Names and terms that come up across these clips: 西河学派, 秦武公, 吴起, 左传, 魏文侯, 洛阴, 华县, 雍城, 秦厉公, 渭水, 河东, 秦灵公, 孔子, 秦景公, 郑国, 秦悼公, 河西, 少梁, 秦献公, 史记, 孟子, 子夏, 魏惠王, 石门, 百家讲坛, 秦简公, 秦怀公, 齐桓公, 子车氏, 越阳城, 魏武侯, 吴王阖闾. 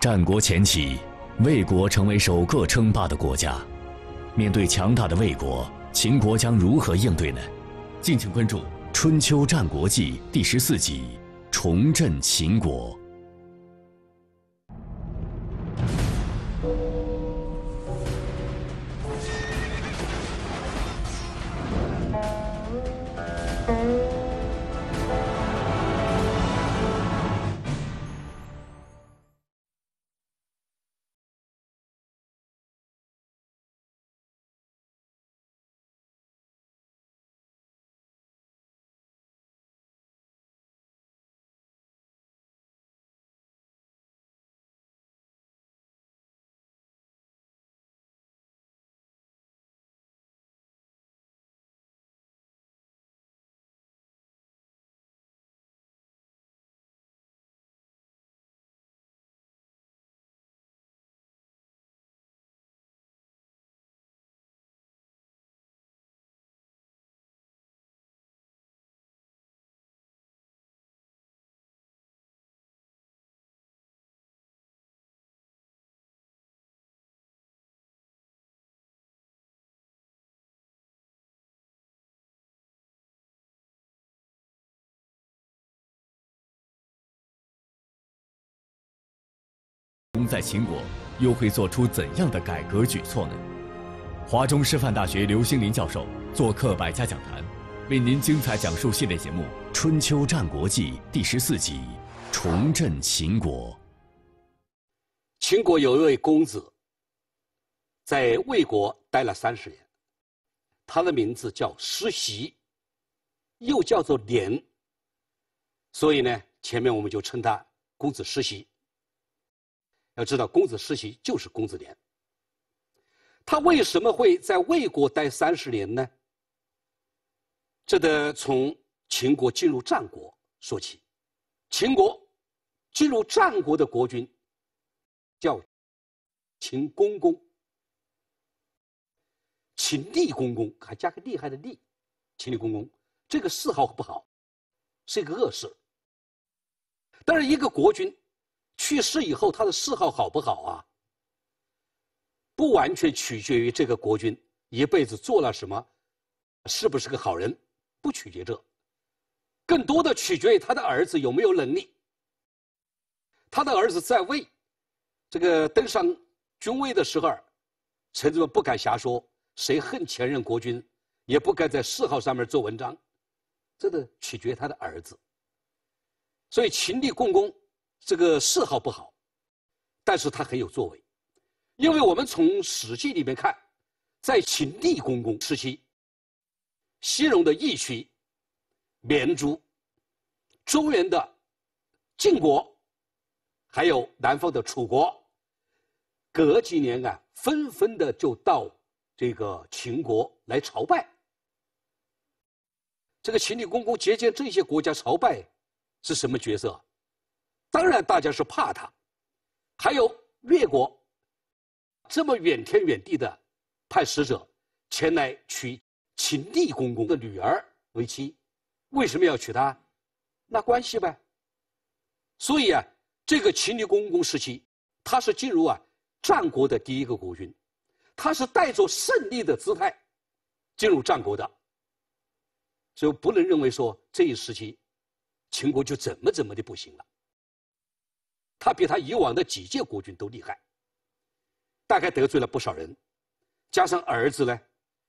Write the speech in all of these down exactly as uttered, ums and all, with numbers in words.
战国前期，魏国成为首个称霸的国家。面对强大的魏国，秦国将如何应对呢？敬请关注《春秋战国记》第十四集《重振秦国》。 在秦国又会做出怎样的改革举措呢？华中师范大学刘兴林教授做客百家讲坛，为您精彩讲述系列节目《春秋战国记》第十四集《重振秦国》。秦国有一位公子，在魏国待了三十年，他的名字叫师袭，又叫做廉，所以呢，前面我们就称他公子师袭。 要知道，公子师袭就是公子廉。他为什么会在魏国待三十年呢？这得从秦国进入战国说起。秦国进入战国的国君叫秦公公，秦厉公公，还加个厉害的厉，秦厉公公，这个谥号不好，是一个恶事。但是一个国君 去世以后，他的谥号好不好啊？不完全取决于这个国君一辈子做了什么，是不是个好人，不取决这，更多的取决于他的儿子有没有能力。他的儿子在位，这个登上君位的时候，臣子们不敢瞎说，谁恨前任国君，也不敢在谥号上面做文章，这个取决于他的儿子。所以秦厉公公 这个谥号不好，但是他很有作为，因为我们从《史记》里面看，在秦厉公公时期，西戎的义渠、绵诸、中原的晋国，还有南方的楚国，隔几年啊，纷纷的就到这个秦国来朝拜。这个秦厉公公接见这些国家朝拜，是什么角色啊？ 当然，大家是怕他，还有越国这么远天远地的派使者前来娶秦厉公公的女儿为妻，为什么要娶她？那关系呗。所以啊，这个秦厉公公时期，他是进入啊战国的第一个国君，他是带着胜利的姿态进入战国的，所以不能认为说这一时期秦国就怎么怎么的不行了。 他比他以往的几届国君都厉害，大概得罪了不少人，加上儿子呢，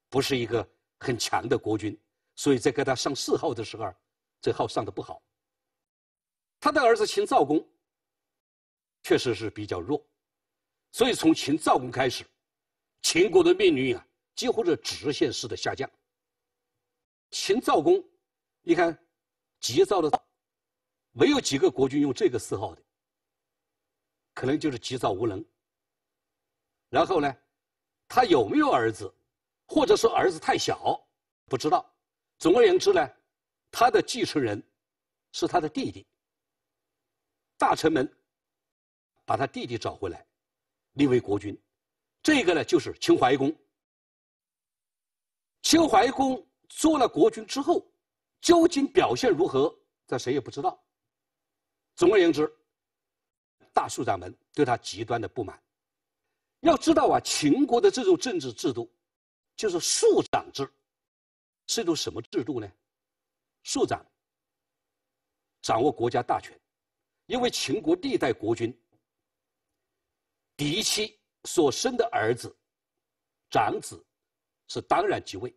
不是一个很强的国君，所以在给他上谥号的时候，这号上的不好。他的儿子秦悼公确实是比较弱，所以从秦悼公开始，秦国的命运啊几乎是直线式的下降。秦悼公，你看，急躁的，没有几个国君用这个谥号的。 可能就是急躁无能。然后呢，他有没有儿子，或者说儿子太小，不知道。总而言之呢，他的继承人是他的弟弟。大臣们把他弟弟找回来，立为国君。这个呢，就是秦怀公。秦怀公做了国君之后，究竟表现如何，这谁也不知道。总而言之，大庶长们对他极端的不满。要知道啊，秦国的这种政治制度，就是庶长制，是一种什么制度呢？庶长掌握国家大权，因为秦国历代国君嫡妻所生的儿子、长子是当然即位，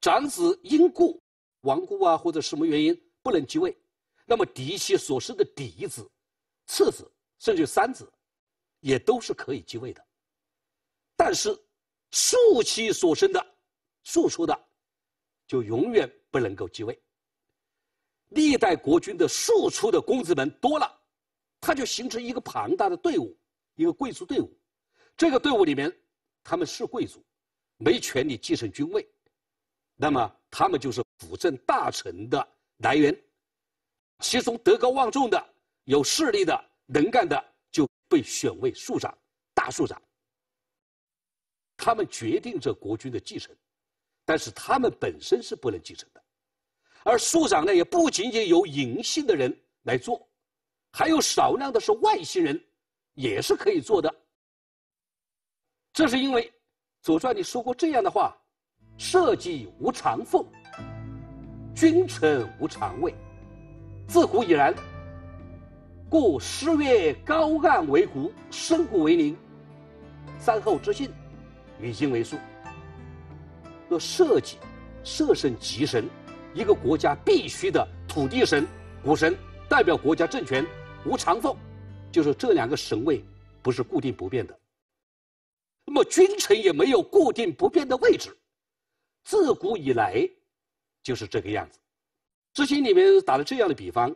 长子因故亡故啊，或者什么原因不能即位，那么嫡妻所生的嫡子、次子甚至三子，也都是可以继位的。但是庶妻所生的、庶出的，就永远不能够继位。历代国君的庶出的公子们多了，他就形成一个庞大的队伍，一个贵族队伍。这个队伍里面，他们是贵族，没权利继承君位，那么他们就是辅政大臣的来源。其中德高望重的、有势力的、能干的，就被选为庶长、大庶长。他们决定着国君的继承，但是他们本身是不能继承的。而庶长呢，也不仅仅由嬴姓的人来做，还有少量的是外姓人，也是可以做的。这是因为《左传》里说过这样的话：“社稷无常凤，君臣无常位。自古以然，故诗曰：‘高岸为谷，深谷为陵。三后之信，与今为庶。’说社稷，社神即神。”一个国家必须的土地神、谷神代表国家政权，无常凤，就是这两个神位不是固定不变的。那么君臣也没有固定不变的位置，自古以来就是这个样子。知行里面打了这样的比方：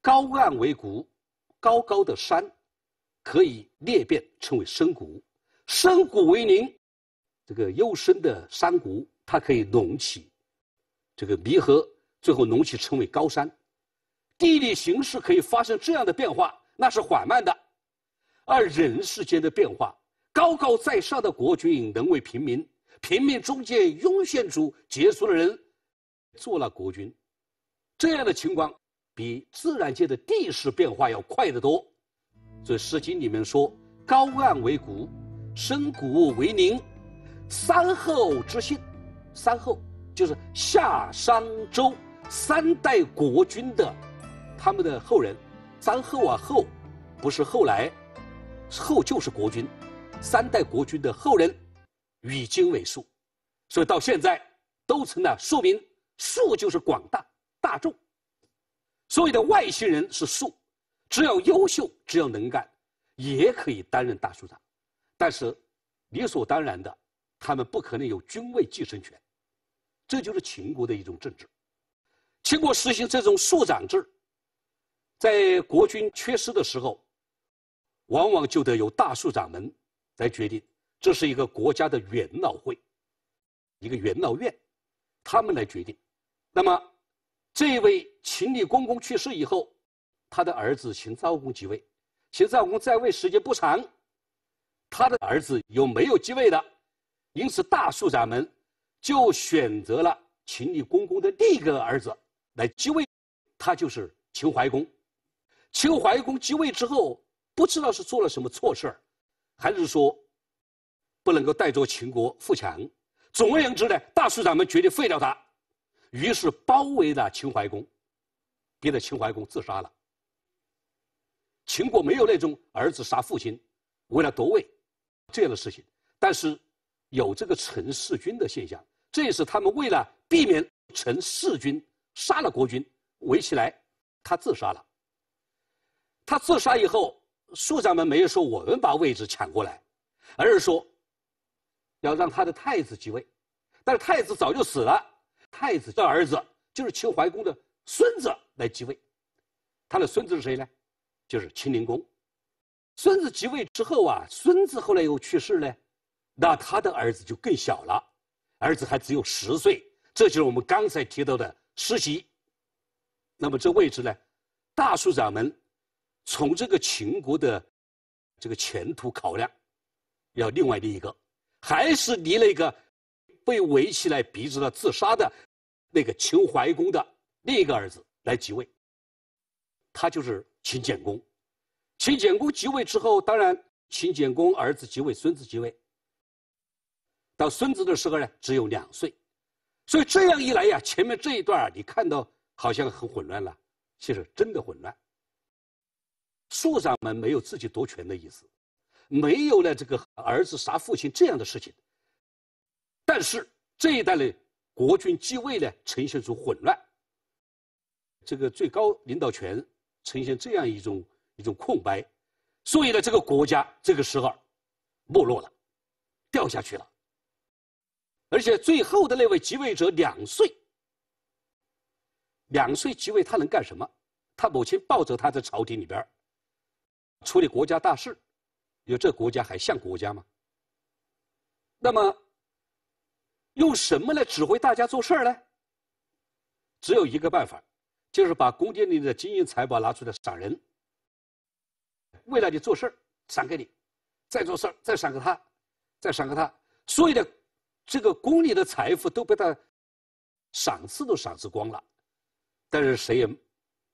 高岸为谷，高高的山可以裂变成为深谷；深谷为陵，这个幽深的山谷它可以隆起。这个弥合最后隆起成为高山，地理形势可以发生这样的变化，那是缓慢的。而人世间的变化，高高在上的国君能为平民，平民中间涌现出杰出的人，做了国君。这样的情况比自然界的地势变化要快得多。所以《诗经》里面说：“高岸为谷，深谷为陵。三后之信，三后。”就是夏商周三代国君的他们的后人，三后啊，后不是后来，后就是国君，三代国君的后人与今为庶，所以到现在都成了庶民。庶就是广大大众，所谓的外姓人是庶，只要优秀，只要能干，也可以担任大庶长，但是理所当然的，他们不可能有君位继承权。这就是秦国的一种政治。秦国实行这种庶长制，在国君缺失的时候，往往就得由大庶长们来决定。这是一个国家的元老会，一个元老院，他们来决定。那么，这位秦厉公公去世以后，他的儿子秦昭公继位。秦昭公在位时间不长，他的儿子有没有继位的？因此，大庶长们就选择了秦厉公公的另一个儿子来继位，他就是秦怀公。秦怀公继位之后，不知道是做了什么错事儿，还是说不能够带着秦国富强。总而言之呢，大庶长们决定废掉他，于是包围了秦怀公，逼得秦怀公自杀了。秦国没有那种儿子杀父亲，为了夺位这样的事情，但是有这个陈弑君的现象，这也是他们为了避免陈弑君杀了国君，围起来，他自杀了。他自杀以后，庶长们没有说我们把位置抢过来，而是说要让他的太子继位，但是太子早就死了，太子的儿子就是秦怀公的孙子来继位。他的孙子是谁呢？就是秦灵公。孙子继位之后啊，孙子后来又去世呢，那他的儿子就更小了，儿子还只有十岁，这就是我们刚才提到的世袭。那么这位置呢，大庶长们从这个秦国的这个前途考量，要另外立一个，还是立了一个被围起来逼着他自杀的那个秦怀公的另一个儿子来即位，他就是秦简公。秦简公即位之后，当然秦简公儿子即位，孙子即位。到孙子的时候呢，只有两岁，所以这样一来呀，前面这一段啊，你看到好像很混乱了，其实真的混乱。庶长们没有自己夺权的意思，没有了这个儿子杀父亲这样的事情。但是这一代的国君继位呢，呈现出混乱。这个最高领导权呈现这样一种一种空白，所以呢，这个国家这个时候没落了，掉下去了。而且最后的那位即位者两岁，两岁即位他能干什么？他母亲抱着他在朝廷里边处理国家大事，有这国家还像国家吗？那么用什么来指挥大家做事儿呢？只有一个办法，就是把宫殿里的金银财宝拿出来赏人，为了你做事儿赏给你，再做事儿再赏给他，再赏给他。所以呢，这个宫里的财富都被他赏赐都赏赐光了，但是谁也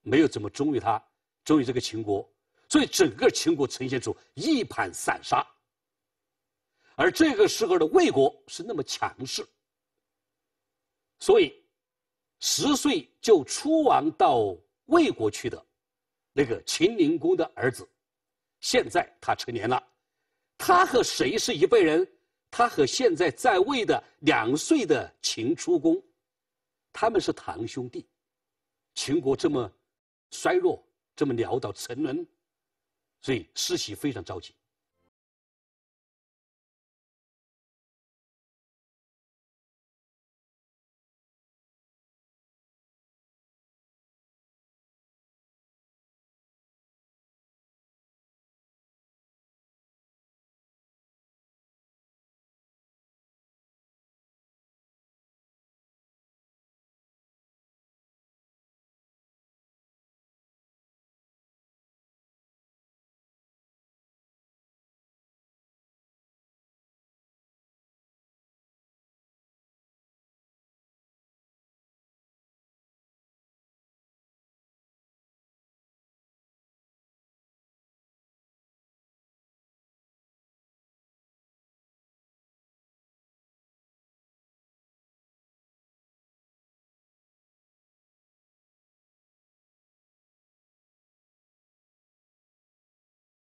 没有怎么忠于他，忠于这个秦国，所以整个秦国呈现出一盘散沙。而这个时候的魏国是那么强势，所以十岁就出亡到魏国去的那个秦灵公的儿子，现在他成年了，他和谁是一辈人？他和现在在位的两岁的秦出公，他们是堂兄弟。秦国这么衰弱，这么潦倒沉沦，所以世袭非常着急。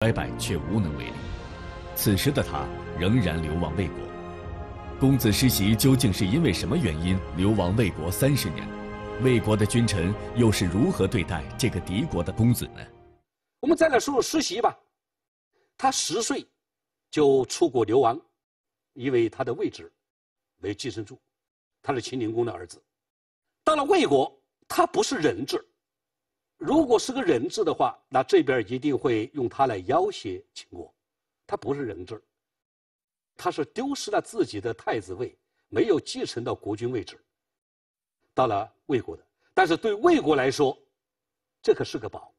衰败却无能为力，此时的他仍然流亡魏国。公子师袭究竟是因为什么原因流亡魏国三十年？魏国的君臣又是如何对待这个敌国的公子呢？我们再来说说师袭吧。他十岁就出国流亡，因为他的位置没继承住，他是秦灵公的儿子。到了魏国，他不是人质。如果是个人质的话，那这边一定会用他来要挟秦国。他不是人质，他是丢失了自己的太子位，没有继承到国君位置，到了魏国的。但是对魏国来说，这可是个宝，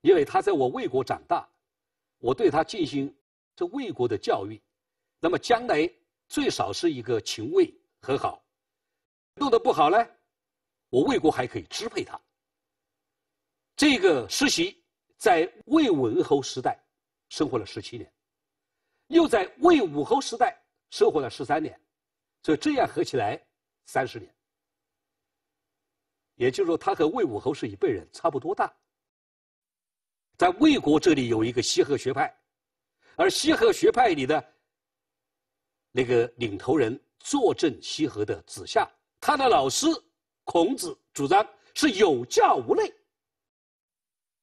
因为他在我魏国长大，我对他进行这魏国的教育，那么将来最少是一个秦魏和好，弄得不好呢，我魏国还可以支配他。这个师袭在魏文侯时代生活了十七年，又在魏武侯时代生活了十三年，所以这样合起来三十年。也就是说，他和魏武侯是一辈人，差不多大。在魏国这里有一个西河学派，而西河学派里的那个领头人坐镇西河的子夏，他的老师孔子主张是有教无类。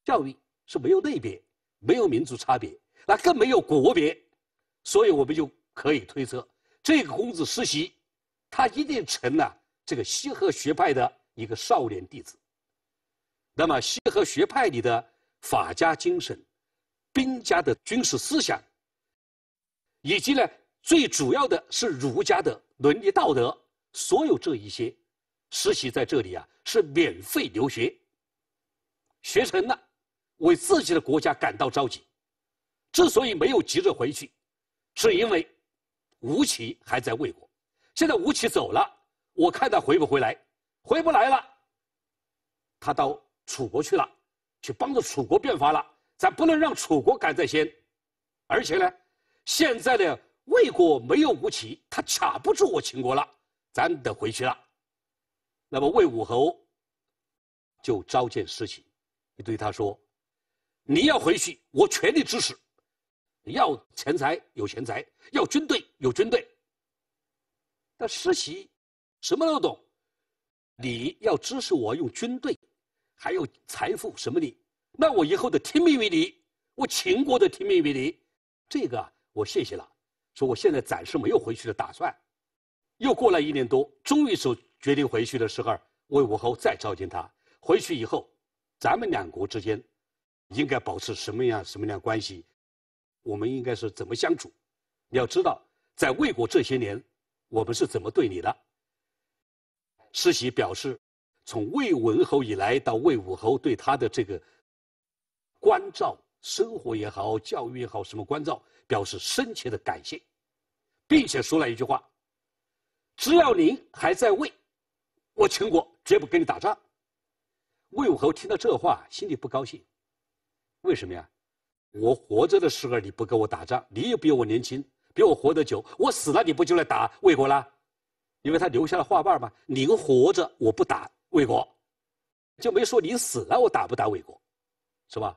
教育是没有类别，没有民族差别，那更没有国别，所以我们就可以推测，这个公子师袭，他一定成了这个西河学派的一个少年弟子。那么西河学派里的法家精神、兵家的军事思想，以及呢最主要的是儒家的伦理道德，所有这一些，师袭在这里啊是免费留学，学成了。为自己的国家感到着急，之所以没有急着回去，是因为吴起还在魏国，现在吴起走了，我看他回不回来，回不来了，他到楚国去了，去帮着楚国变法了。咱不能让楚国赶在先，而且呢，现在的魏国没有吴起，他卡不住我秦国了，咱得回去了。那么魏武侯就召见石起，就对他说：“你要回去，我全力支持。 要钱财有钱财，要军队有军队。但石起什么都懂，你要支持我用军队，还有财富什么的，那我以后得听命于你，我秦国得听命于你。这个我谢谢了，说我现在暂时没有回去的打算。又过了一年多，终于是决定回去的时候，魏武侯再召见他。回去以后，咱们两国之间应该保持什么样什么样关系？ 我们应该是怎么相处？你要知道，在魏国这些年，我们是怎么对你的。”石起表示，从魏文侯以来到魏武侯对他的这个关照，生活也好，教育也好，什么关照，表示深切的感谢，并且说了一句话：“只要您还在魏，我秦国绝不跟你打仗。”魏武侯听到这话，心里不高兴，为什么呀？ 我活着的时候你不跟我打仗，你也比我年轻，比我活得久。我死了你不就来打魏国了？因为他留下了话瓣嘛，你活着我不打魏国，就没说你死了我打不打魏国，是吧？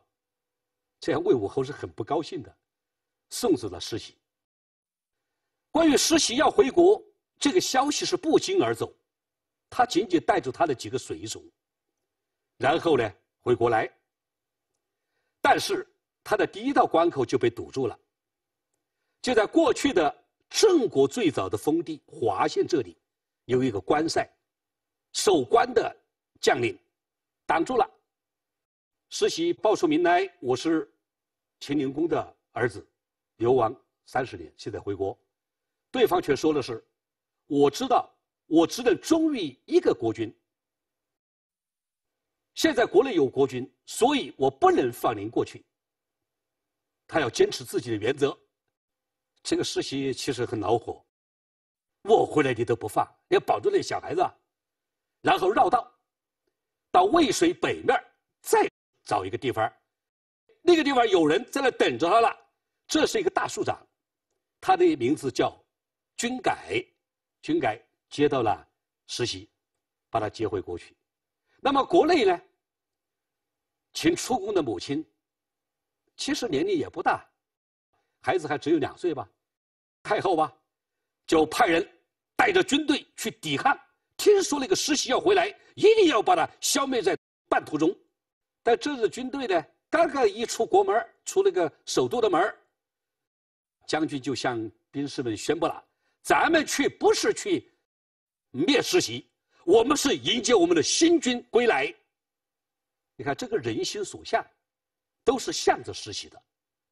这样魏武侯是很不高兴的，送走了石起。关于石起要回国这个消息是不胫而走，他仅仅带着他的几个随从，然后呢回国来，但是 他的第一道关口就被堵住了，就在过去的郑国最早的封地华县这里，有一个关塞，守关的将领挡住了。石起报出名来，我是秦灵公的儿子，流亡三十年，现在回国。对方却说的是，我知道，我只能忠于一个国君。现在国内有国君，所以我不能放您过去。 他要坚持自己的原则，这个石起其实很恼火，我回来你都不放，要保住那小孩子，然后绕道，到渭水北面再找一个地方，那个地方有人在那等着他了。这是一个大庶长，他的名字叫君改，君改接到了石起，把他接回国去。那么国内呢，秦出公的母亲 其实年龄也不大，孩子还只有两岁吧。太后吧，就派人带着军队去抵抗。听说那个石起要回来，一定要把他消灭在半途中。但这支军队呢，刚刚一出国门，出那个首都的门，将军就向兵士们宣布了：咱们去不是去灭石起，我们是迎接我们的新军归来。你看这个人心所向， 都是向着石起的，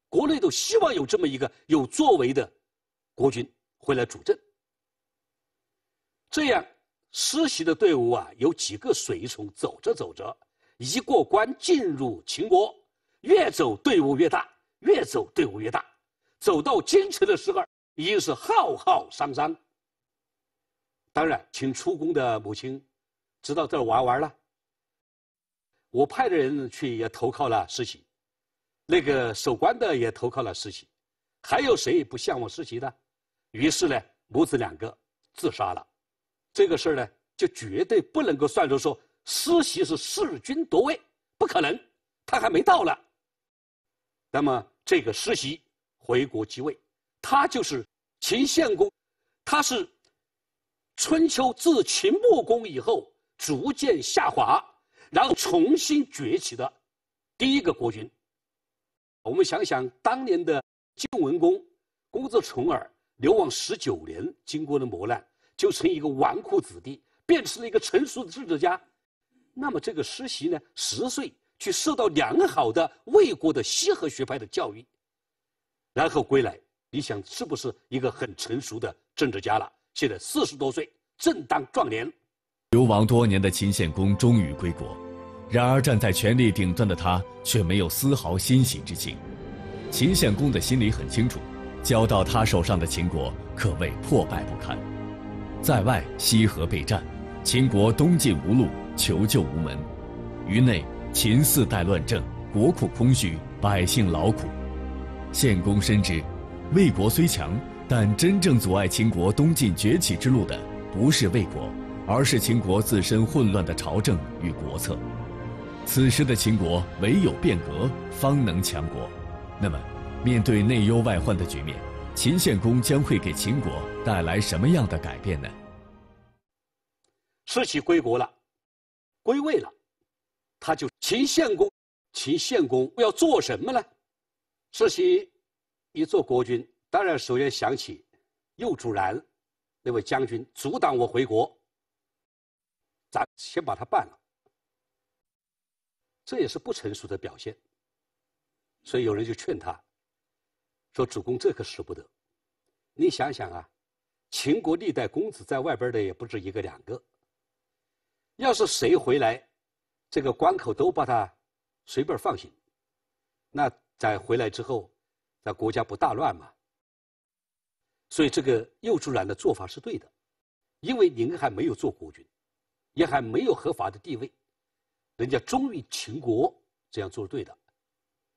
国内都希望有这么一个有作为的国君回来主政。这样，石起的队伍啊，有几个随从走着走着，一过关进入秦国，越走队伍越大，越走队伍越大，走到京城的时候，已经是浩浩汤汤。当然，秦出公的母亲知道这玩完了，我派的人去也投靠了石起。 那个守关的也投靠了石起，还有谁不向往石起的？于是呢，母子两个自杀了。这个事儿呢，就绝对不能够算作说石起是弑君夺位，不可能，他还没到呢。那么这个石起回国继位，他就是秦献公，他是春秋自秦穆公以后逐渐下滑，然后重新崛起的第一个国君。 我们想想当年的晋文公公子重耳流亡十九年，经过了磨难，就从一个纨绔子弟变成了一个成熟的治理家。那么这个石起呢，十岁去受到良好的魏国的西河学派的教育，然后归来，你想是不是一个很成熟的政治家了？现在四十多岁，正当壮年。流亡多年的秦献公终于归国。 然而，站在权力顶端的他却没有丝毫欣喜之情。秦献公的心里很清楚，交到他手上的秦国可谓破败不堪。在外西河备战，秦国东进无路，求救无门；于内秦四代乱政，国库空虚，百姓劳苦。献公深知，魏国虽强，但真正阻碍秦国东进崛起之路的，不是魏国，而是秦国自身混乱的朝政与国策。此时的秦国唯有变革，方能强国。那么，面对内忧外患的局面， 秦献公将会给秦国带来什么样的改变呢？世袭归国了，归魏了，他就秦献公。秦献公要做什么呢？世袭一做国君，当然首先想起右主然那位将军阻挡我回国，咱先把他办了。这也是不成熟的表现，所以有人就劝他 说：“主公，这可使不得。你想想啊，秦国历代公子在外边的也不止一个两个。要是谁回来，这个关口都把他随便放行，那在回来之后，咱国家不大乱嘛。所以这个右主然的做法是对的，因为您还没有做国君，也还没有合法的地位，人家忠于秦国，这样做是对的。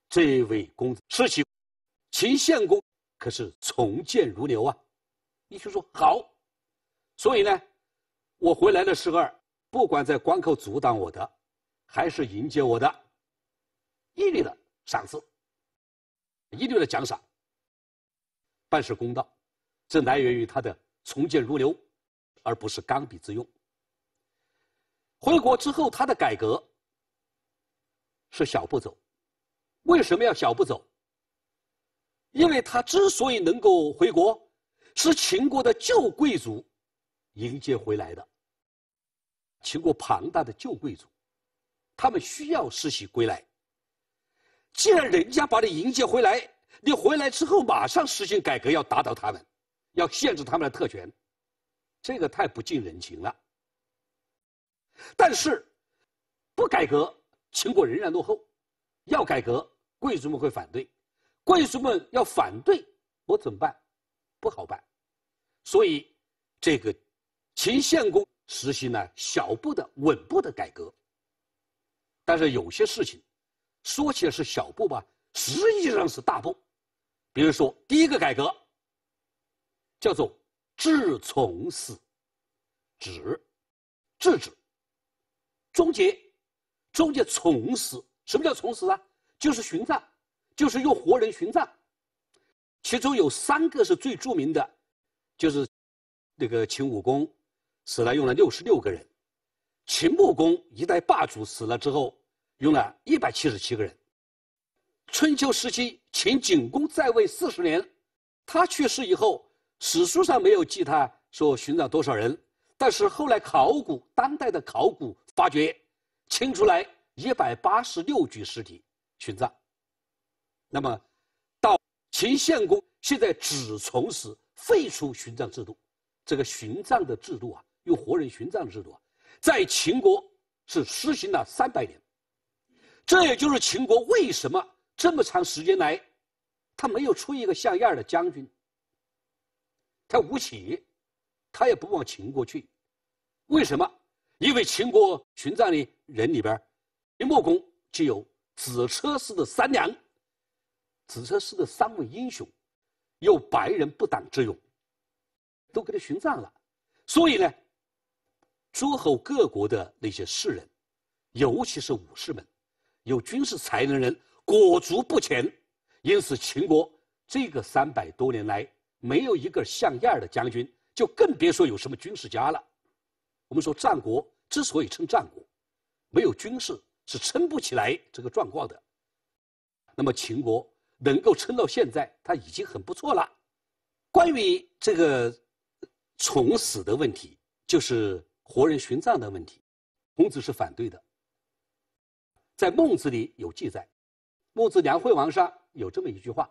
这位公子是其。” 秦献公可是从谏如牛啊，你就说好，所以呢，我回来的时候，不管在关口阻挡我的，还是迎接我的，一律的赏赐，一律的奖赏，办事公道，这来源于他的从谏如牛，而不是刚愎自用。回国之后，他的改革是小步走，为什么要小步走？ 因为他之所以能够回国，是秦国的旧贵族迎接回来的。秦国庞大的旧贵族，他们需要世袭归来。既然人家把你迎接回来，你回来之后马上实行改革，要打倒他们，要限制他们的特权，这个太不近人情了。但是，不改革，秦国仍然落后；要改革，贵族们会反对。 贵族们要反对，我怎么办？不好办，所以这个秦献公实行了小步的、稳步的改革。但是有些事情说起来是小步吧，实际上是大步。比如说，第一个改革叫做“制从死”，止，制止，终结，终结从死。什么叫从死啊？就是殉葬。 就是用活人殉葬，其中有三个是最著名的，就是那个秦武公死了用了六十六个人，秦穆公一代霸主死了之后用了一百七十七个人，春秋时期秦景公在位四十年，他去世以后，史书上没有记他说殉葬多少人，但是后来考古当代的考古发掘，清出来一百八十六具尸体殉葬。 那么，到秦献公现在只从死，废除殉葬制度。这个殉葬的制度啊，用活人殉葬的制度啊，在秦国是实行了三百年。这也就是秦国为什么这么长时间来，他没有出一个像样的将军。他吴起，他也不往秦国去，为什么？因为秦国殉葬的人里边，秦穆公就有子车氏的三娘。 子车氏的三位英雄，有白人不党之勇，都给他殉葬了。所以呢，诸侯各国的那些士人，尤其是武士们，有军事才能人裹足不前。因此，秦国这个三百多年来没有一个像样的将军，就更别说有什么军事家了。我们说战国之所以称战国，没有军事是撑不起来这个状况的。那么秦国 能够撑到现在，他已经很不错了。关于这个从死的问题，就是活人殉葬的问题，孔子是反对的。在《孟子》里有记载，《孟子·梁惠王》上有这么一句话：“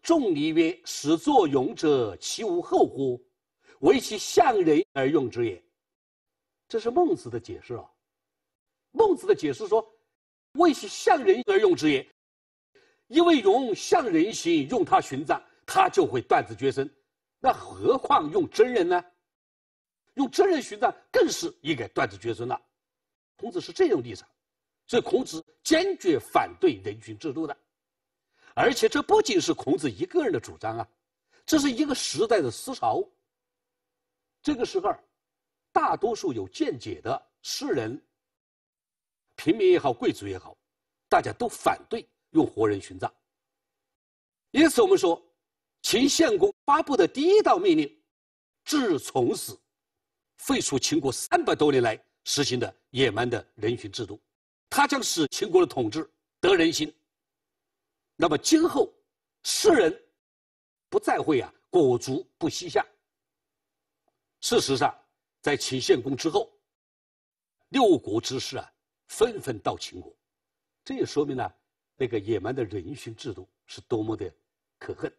仲尼曰：‘始作俑者，其无后乎？唯其向人而用之也。’”这是孟子的解释啊。孟子的解释说：“唯其向人而用之也。” 因为俑像人形，用它殉葬，它就会断子绝孙，那何况用真人呢？用责任询断更是应该断子绝孙了。孔子是这种立场，所以孔子坚决反对人君制度的。而且这不仅是孔子一个人的主张啊，这是一个时代的思潮。这个时候，大多数有见解的诗人、平民也好，贵族也好，大家都反对用活人殉葬。因此，我们说，秦献公发布的第一道命令，治从死，废除秦国三百多年来实行的野蛮的人殉制度，它将使秦国的统治得人心。那么今后，世人不再会啊裹足不膝下。事实上，在秦献公之后，六国之士啊纷纷到秦国，这也说明呢、啊，那个野蛮的人殉制度是多么的可恨。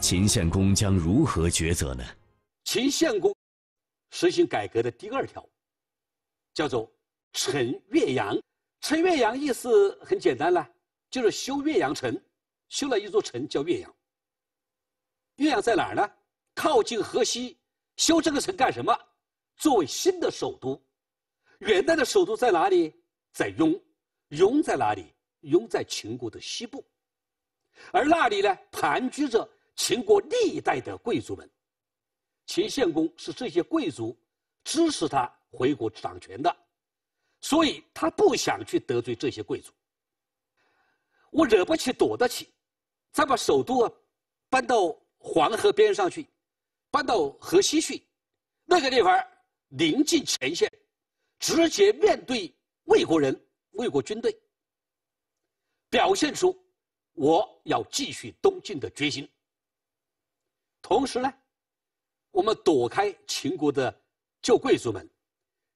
秦献公将如何抉择呢？秦献公实行改革的第二条，叫做陈越阳。陈越阳意思很简单了，就是修越阳城，修了一座城叫越阳。越阳在哪儿呢？靠近河西。修这个城干什么？作为新的首都。元代的首都在哪里？在雍。雍在哪里？雍在秦国的西部，而那里呢，盘踞着秦国历代的贵族们，秦献公是这些贵族支持他回国掌权的，所以他不想去得罪这些贵族。我惹不起，躲得起，再把首都啊搬到黄河边上去，搬到河西去，那个地方临近前线，直接面对魏国人、魏国军队，表现出我要继续东进的决心。同时呢，我们躲开秦国的旧贵族们，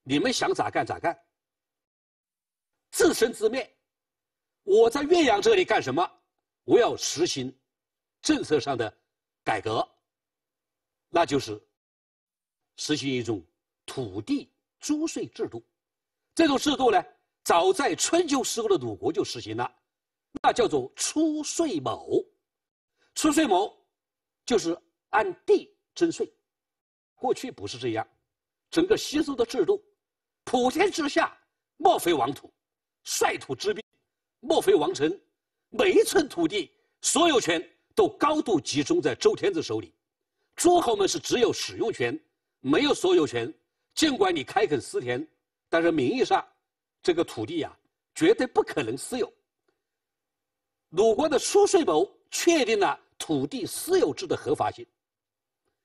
你们想咋干咋干，自生自灭。我在岳阳这里干什么？我要实行政策上的改革，那就是实行一种土地租税制度。这种制度呢，早在春秋时候的鲁国就实行了，那叫做出税亩。出税亩就是按地征税，过去不是这样，整个西周的制度，普天之下莫非王土，率土之滨莫非王臣，每一寸土地所有权都高度集中在周天子手里，诸侯们是只有使用权，没有所有权。尽管你开垦私田，但是名义上这个土地啊绝对不可能私有。鲁国的出税亩确定了土地私有制的合法性，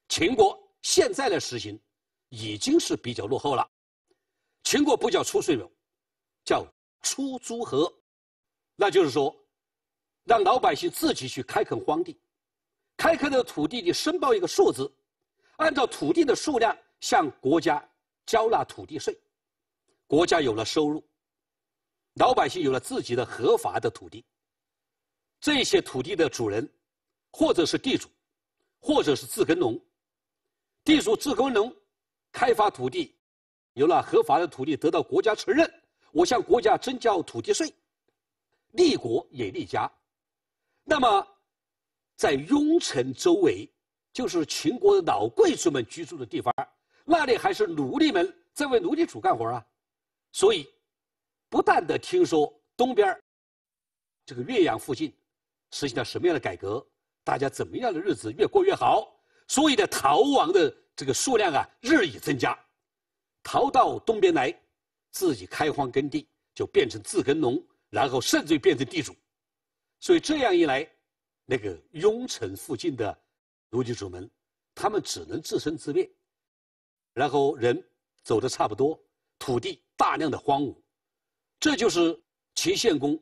秦国现在的实行已经是比较落后了。秦国不叫出税亩，叫出租河，那就是说让老百姓自己去开垦荒地，开垦的土地你申报一个数字，按照土地的数量向国家交纳土地税，国家有了收入，老百姓有了自己的合法的土地，这些土地的主人或者是地主，或者是自耕农。地主自耕农开发土地，有了合法的土地得到国家承认，我向国家征交土地税，利国也利家。那么在雍城周围，就是秦国的老贵族们居住的地方，那里还是奴隶们在为奴隶主干活啊。所以不但的听说东边这个岳阳附近实行了什么样的改革，大家怎么样的日子越过越好，所以呢，逃亡的这个数量啊日益增加，逃到东边来，自己开荒耕地，就变成自耕农，然后甚至于变成地主。所以这样一来，那个雍城附近的奴隶主们，他们只能自生自灭，然后人走得差不多，土地大量的荒芜，这就是齐献公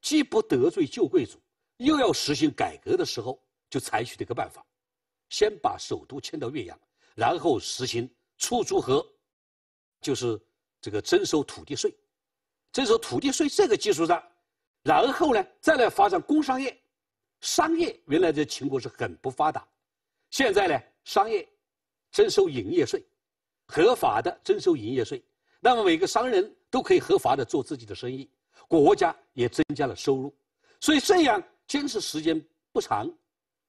既不得罪旧贵族，又要实行改革的时候，就采取了一个办法，先把首都迁到岳阳，然后实行出租和，就是这个征收土地税，征收土地税这个基础上，然后呢再来发展工商业。商业原来在秦国是很不发达，现在呢商业征收营业税，合法的征收营业税，那么每个商人都可以合法的做自己的生意，国家也增加了收入。所以这样坚持时间不长，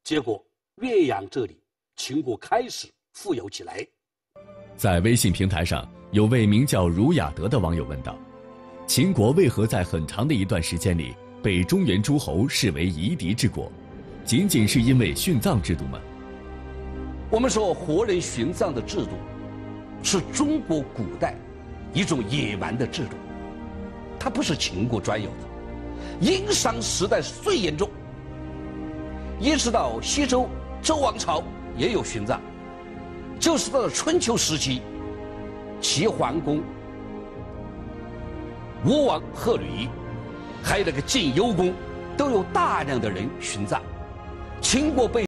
结果岳阳这里秦国开始富有起来。在微信平台上，有位名叫儒雅德的网友问道，秦国为何在很长的一段时间里被中原诸侯视为夷狄之国，仅仅是因为殉葬制度吗？我们说活人殉葬的制度是中国古代一种野蛮的制度，它不是秦国专有的。殷商时代最严重，一直到西周周王朝也有殉葬，就是到了春秋时期，齐桓公、吴王阖闾，还有那个晋幽公，都有大量的人殉葬。秦国被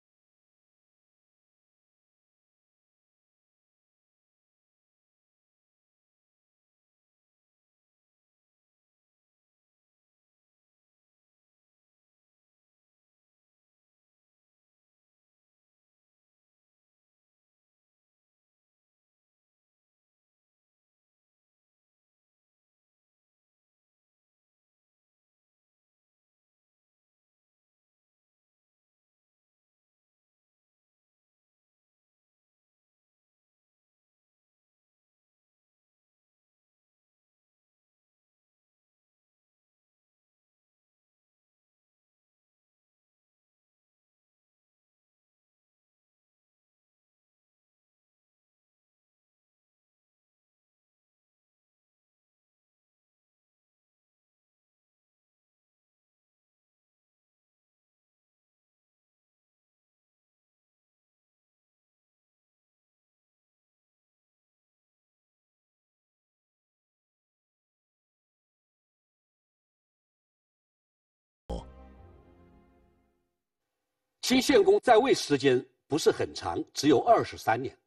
齐献公在位时间不是很长，只有二十三年，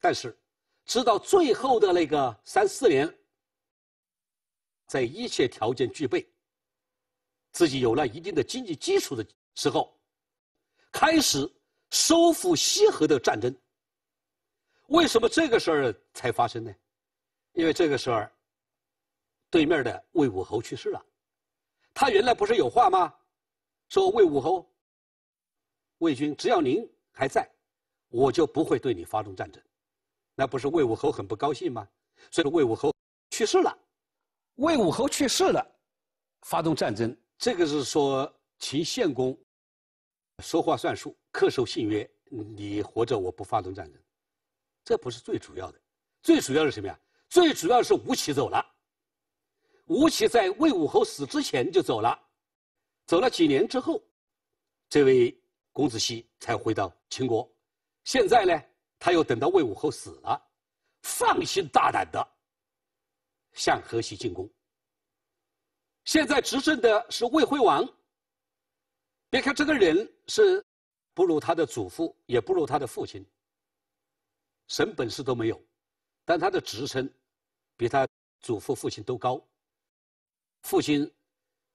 但是直到最后的那个三四年，在一切条件具备，自己有了一定的经济基础的时候，开始收复西河的战争。为什么这个事儿才发生呢？因为这个事儿，对面的魏武侯去世了，他原来不是有话吗？说魏武侯，魏军，只要您还在，我就不会对你发动战争。那不是魏武侯很不高兴吗？所以魏武侯去世了，魏武侯去世了，发动战争，这个是说秦献公说话算数，恪守信约，你活着我不发动战争。这不是最主要的，最主要是什么呀？最主要是吴起走了，吴起在魏武侯死之前就走了，走了几年之后，这位公子西才回到秦国。现在呢，他又等到魏武侯死了，放心大胆的向河西进攻。现在执政的是魏惠王，别看这个人是不如他的祖父，也不如他的父亲，什么本事都没有，但他的职称比他祖父父亲都高。父亲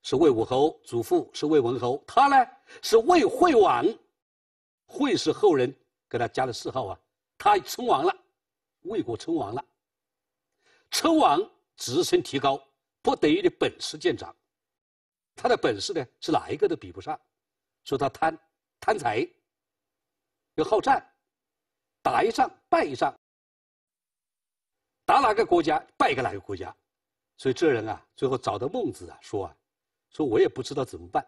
是魏武侯，祖父是魏文侯，他呢是魏惠王，惠是后人给他加的谥号啊。他称王了，魏国称王了，称王职称提高不等于你本事见长，他的本事呢是哪一个都比不上。说他贪贪财，又好战，打一仗败一仗，打哪个国家败给哪个国家。所以这人啊，最后找到孟子啊，说啊，说我也不知道怎么办，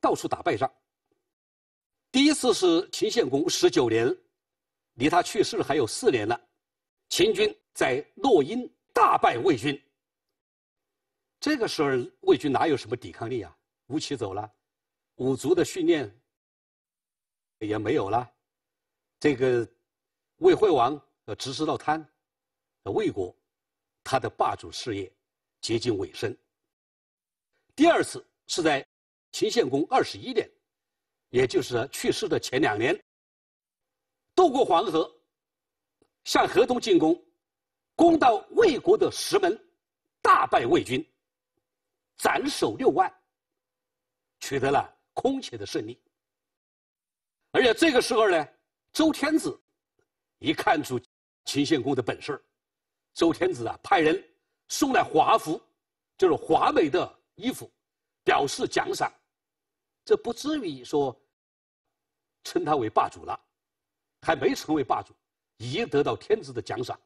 到处打败仗，第一次是秦献公十九年，离他去世还有四年了，秦军在洛阴大败魏军。这个时候魏军哪有什么抵抗力啊？吴起走了，五卒的训练也没有了，这个魏惠王呃直至到贪，魏国他的霸主事业接近尾声。第二次是在秦献公二十一年，也就是去世的前两年，渡过黄河，向河东进攻，攻到魏国的石门，大败魏军，斩首六万，取得了空前的胜利。而且这个时候呢，周天子一看出秦献公的本事，周天子啊派人送来华服，就是华美的衣服，表示奖赏。这不至于说称他为霸主了，还没成为霸主，已经得到天子的奖赏。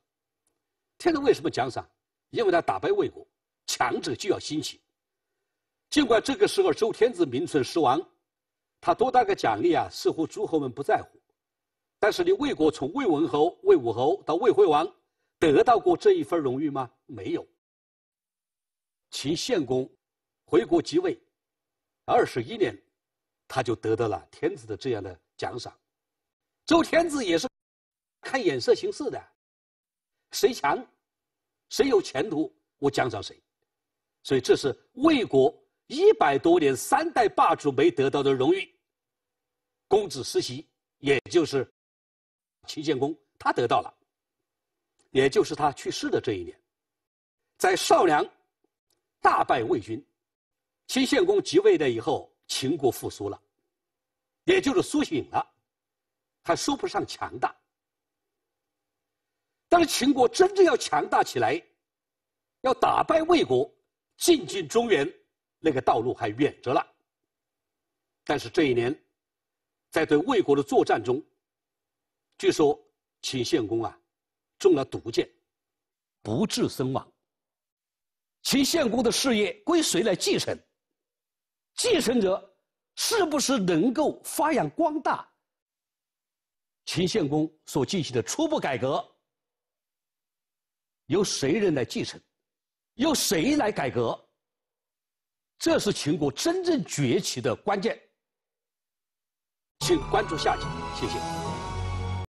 天子为什么奖赏？因为他打败魏国，强者就要兴起。尽管这个时候周天子名存实亡，他多大个奖励啊，似乎诸侯们不在乎。但是你魏国从魏文侯、魏武侯到魏惠王，得到过这一份荣誉吗？没有。秦献公回国即位，二十一年。他就得到了天子的这样的奖赏，周天子也是看眼色行事的，谁强，谁有前途，我奖赏谁。所以这是魏国一百多年三代霸主没得到的荣誉。公子私袭，也就是秦献公，他得到了，也就是他去世的这一年，在少梁大败魏军。秦献公即位了以后，秦国复苏了，也就是苏醒了，还说不上强大。但是秦国真正要强大起来，要打败魏国，进军中原，那个道路还远着了。但是这一年，在对魏国的作战中，据说秦献公啊中了毒箭，不治身亡。秦献公的事业归谁来继承？继承者是不是能够发扬光大秦献公所进行的初步改革？由谁人来继承？由谁来改革？这是秦国真正崛起的关键。请关注下集，谢谢。